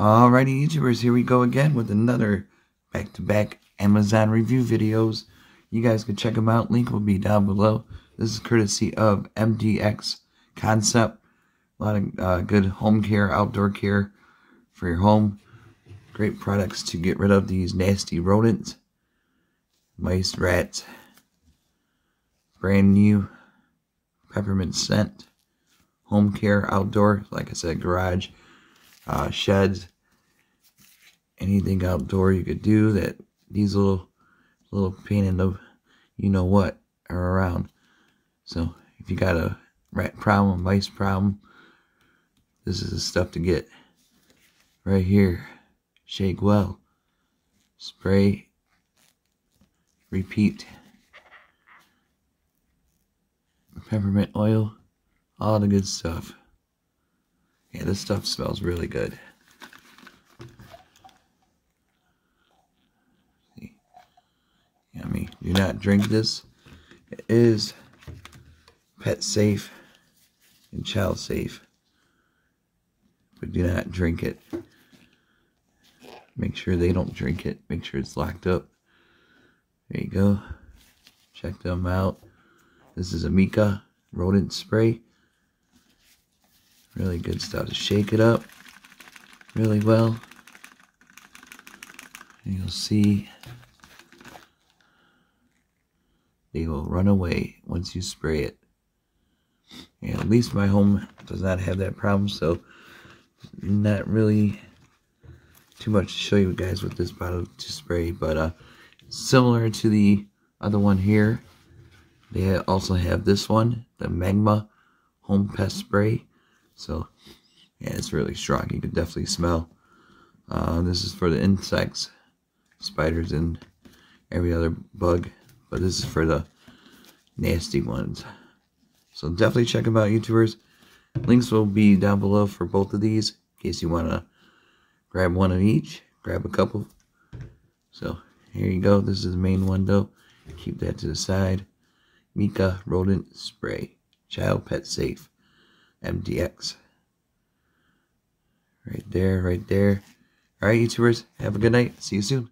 Alrighty, YouTubers, here we go again with another back-to-back Amazon review videos. You guys can check them out. Link will be down below. This is courtesy of MDX Concept. A lot of good home care, outdoor care for your home. Great products to get rid of these nasty rodents. Mice, rats. Brand new. Peppermint scent. Home care, outdoor, like I said, garage. Sheds, anything outdoor you could do that these little pain in the you-know-what are around. So if you got a rat problem, mice problem, this is the stuff to get. Right here, shake well, spray, repeat, peppermint oil, all the good stuff. Yeah, this stuff smells really good. See? Yummy. Do not drink this. It is pet safe and child safe. But do not drink it. Make sure they don't drink it. Make sure it's locked up. There you go. Check them out. This is Amika rodent spray. Really good stuff to shake it up really well. And you'll see they will run away once you spray it. And at least my home does not have that problem, so not really too much to show you guys with this bottle to spray, but similar to the other one here, they also have this one, the Magma Home Pest Spray. So, yeah, it's really strong. You can definitely smell. This is for the insects, spiders, and every other bug. But this is for the nasty ones. So definitely check them out, YouTubers. Links will be down below for both of these. In case you want to grab one of each. Grab a couple. So, here you go. This is the main one, though. Keep that to the side. Mika Rodent Spray. Child Pet Safe. MDX. Right there, right there. Alright, YouTubers, have a good night. See you soon.